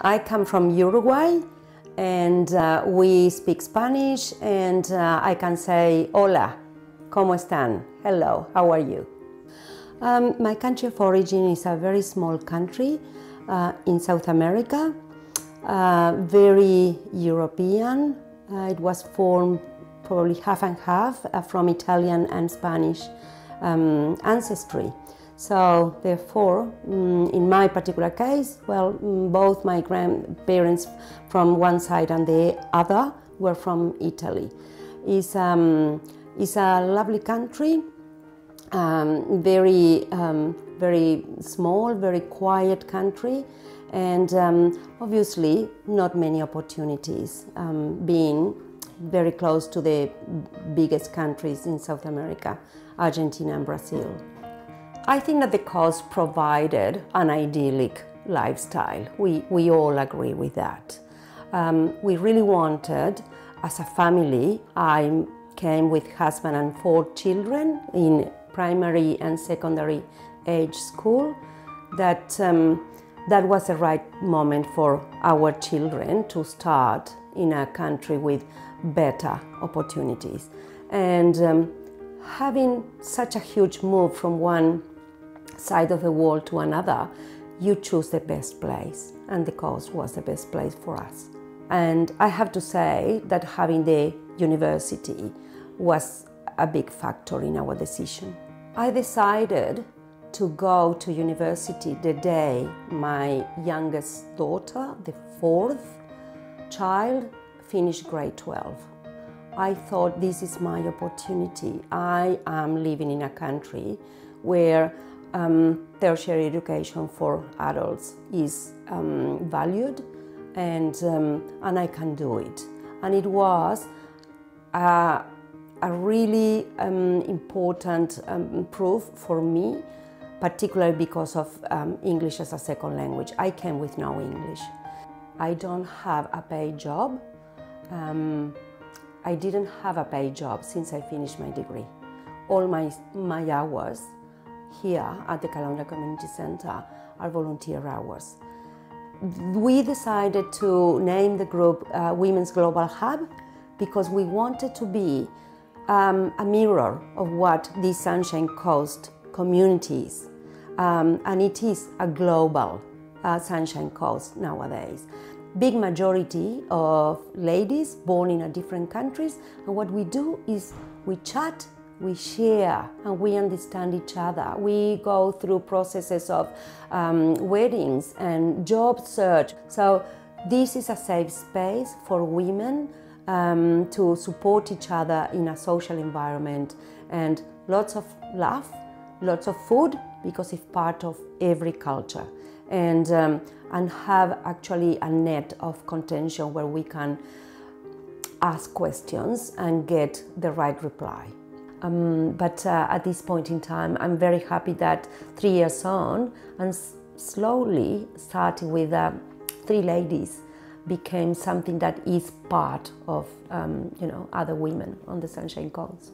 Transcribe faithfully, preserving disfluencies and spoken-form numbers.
I come from Uruguay and uh, we speak Spanish, and uh, I can say hola, ¿cómo están? Hello, how are you? Um, my country of origin is a very small country uh, in South America, uh, very European. Uh, it was formed probably half and half uh, from Italian and Spanish um, ancestry. So therefore, in my particular case, well, both my grandparents from one side and the other were from Italy. It's, um, it's a lovely country, um, very, um, very small, very quiet country, and um, obviously not many opportunities, um, being very close to the biggest countries in South America, Argentina and Brazil. I think that the coast provided an idyllic lifestyle. We, we all agree with that. Um, we really wanted, as a family, I came with husband and four children in primary and secondary age school, that um, that was the right moment for our children to start in a country with better opportunities. And um, having such a huge move from one side of the world to another, you choose the best place, and the coast was the best place for us. And I have to say that having the university was a big factor in our decision. I decided to go to university the day my youngest daughter, the fourth child, finished grade twelve. I thought, this is my opportunity. I am living in a country where um, tertiary education for adults is um, valued, and, um, and I can do it. And it was a, a really um, important um, proof for me, particularly because of um, English as a second language. I came with no English. I don't have a paid job. Um, I didn't have a paid job since I finished my degree. All my, my hours here at the Caloundra Community Centre are volunteer hours. We decided to name the group uh, Women's Global Hub because we wanted to be um, a mirror of what the Sunshine Coast community is. Um, and it is a global uh, Sunshine Coast nowadays. Big majority of ladies born in a different countries, and what we do is we chat, we share, and we understand each other. We go through processes of um, weddings and job search. So this is a safe space for women um, to support each other in a social environment, and lots of love, lots of food, because it's part of every culture. And, um, and have actually a net of contention where we can ask questions and get the right reply. Um, but uh, at this point in time, I'm very happy that three years on, and slowly starting with uh, three ladies, became something that is part of um, you know, other women on the Sunshine Coast.